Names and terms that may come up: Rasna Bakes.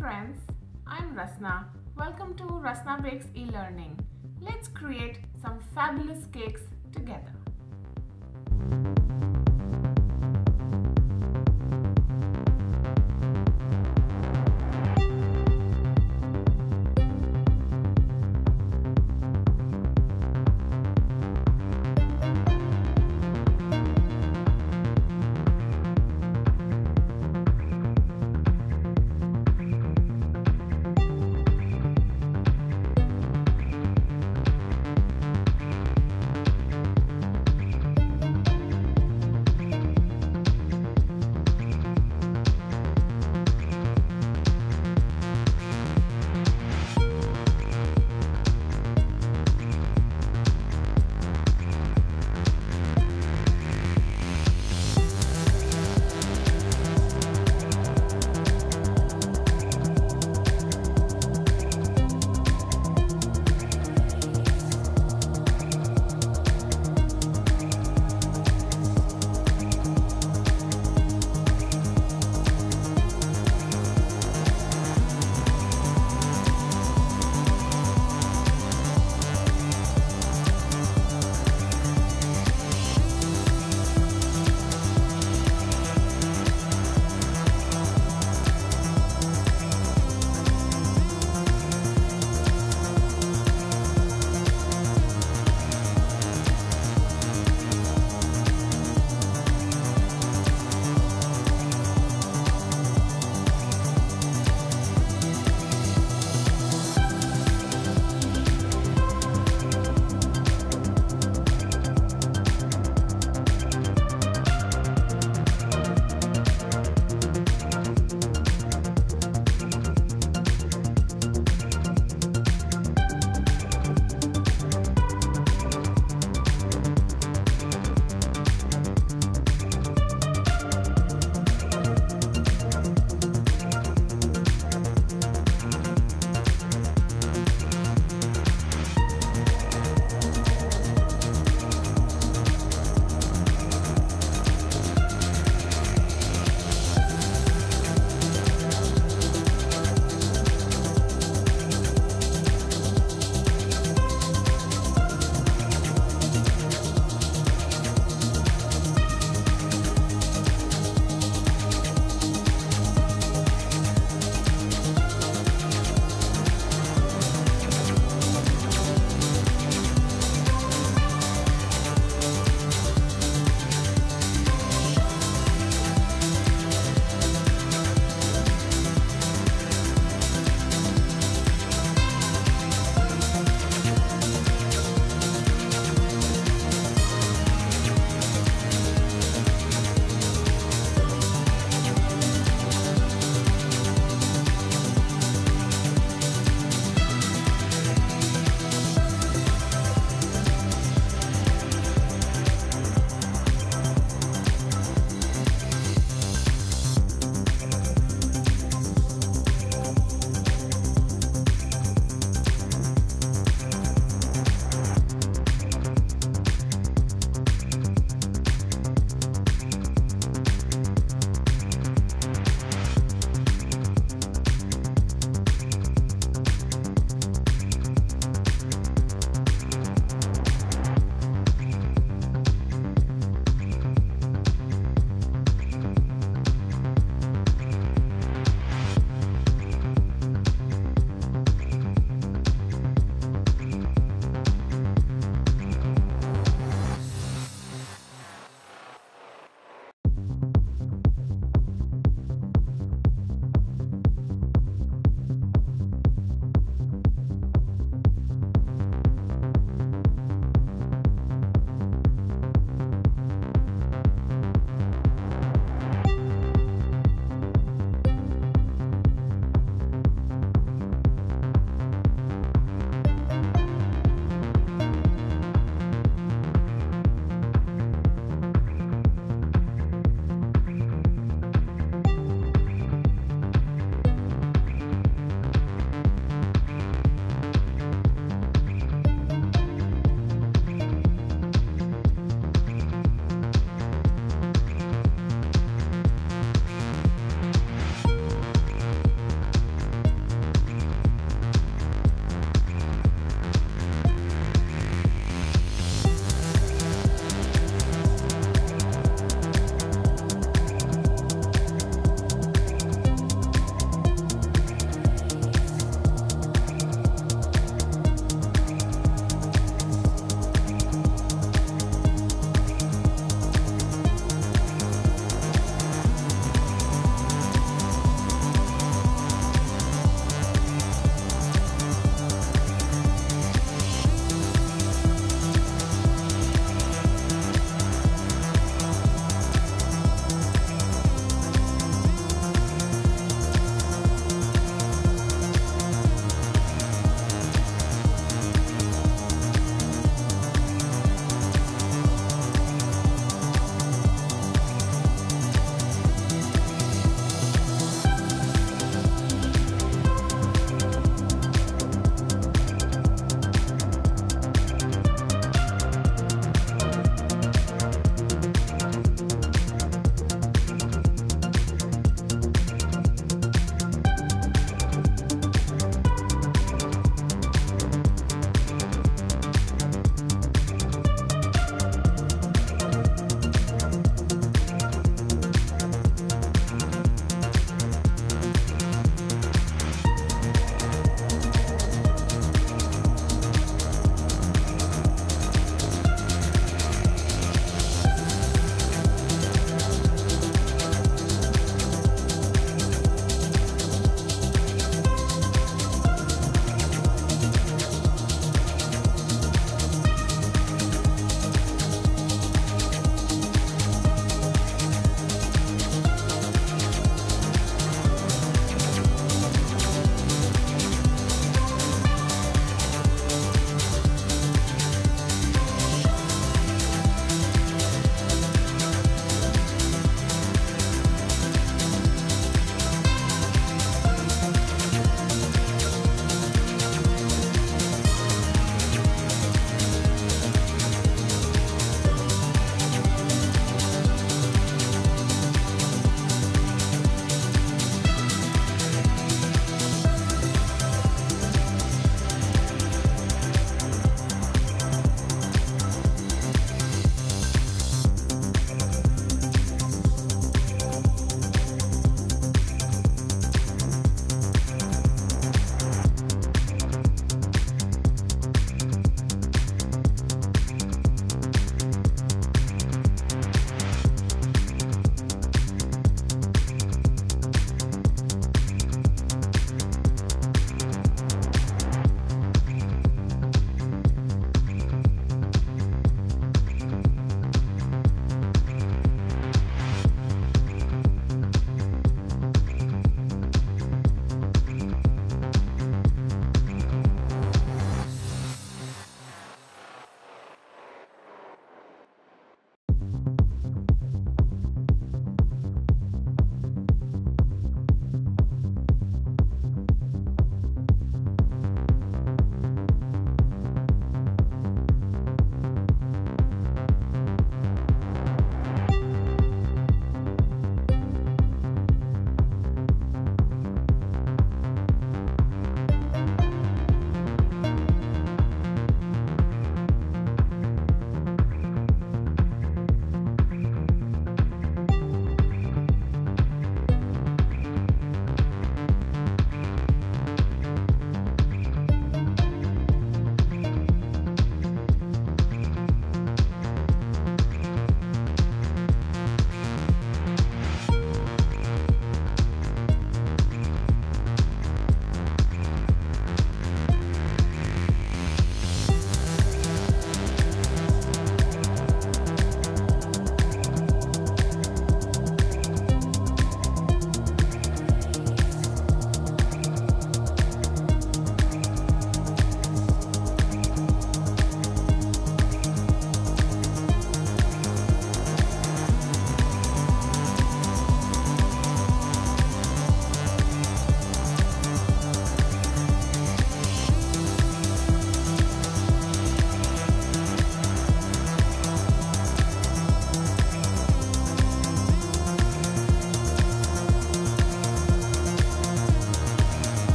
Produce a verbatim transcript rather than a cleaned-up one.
friends, I'm Rasna. Welcome to Rasna Bakes e-learning. Let's create some fabulous cakes together.